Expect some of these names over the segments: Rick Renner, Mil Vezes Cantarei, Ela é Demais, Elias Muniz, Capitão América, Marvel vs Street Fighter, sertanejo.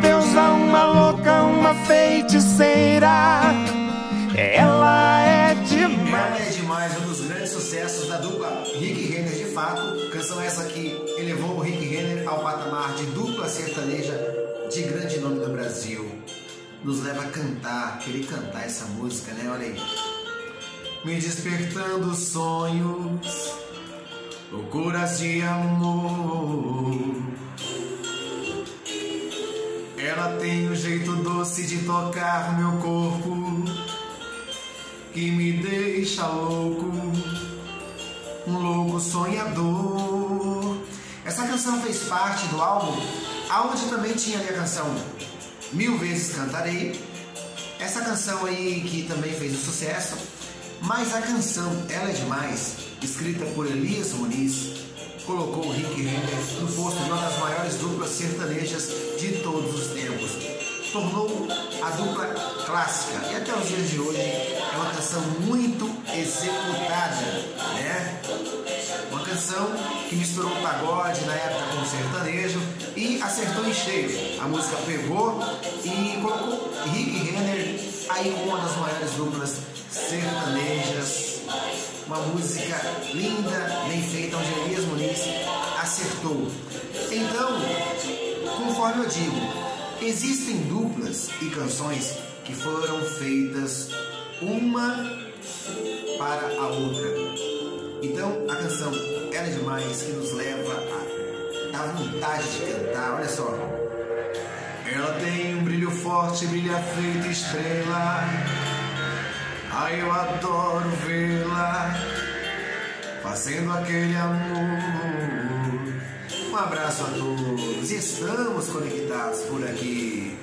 deusa, uma louca, uma feiticeira. Ela é demais. Ela é demais, um dos grandes sucessos da dupla Rick Renner, de fato. Canção essa que elevou o Rick Renner ao patamar de dupla sertaneja de grande nome do Brasil. Nos leva a cantar, querer cantar essa música, né? Olha aí. Me despertando sonhos, loucuras de amor. Ela tem um jeito doce de tocar meu corpo, que me deixa louco, um louco sonhador. Essa canção fez parte do álbum, aonde também tinha a minha canção Mil Vezes Cantarei. Essa canção aí que também fez um sucesso. Mas a canção Ela é Demais, escrita por Elias Muniz, colocou o Rick Renner no posto de uma das maiores duplas sertanejas de todos os tempos. Tornou a dupla clássica e até os dias de hoje é uma canção muito executada, né? Uma canção que misturou o pagode na época com o sertanejo e acertou em cheio. A música pegou e colocou Rick Renner aí com uma das maiores duplas sertanejas. Uma música linda, bem feita, onde Elias Muniz acertou. Então, conforme eu digo, existem duplas e canções que foram feitas uma para a outra. Então, a canção Ela é Demais, que nos leva à vontade de cantar, olha só. Ela tem um brilho forte, brilha feito estrela. Ai, eu adoro vê-la fazendo aquele amor. Um abraço a todos, estamos conectados por aqui.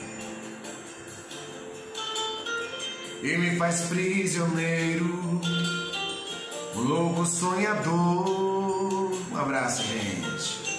E me faz prisioneiro, um louco sonhador. Um abraço, gente.